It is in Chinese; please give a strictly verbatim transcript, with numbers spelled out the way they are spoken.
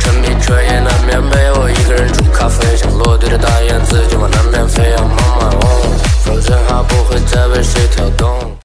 沉迷彻夜难眠，陪我一个人煮咖啡，像落队的大。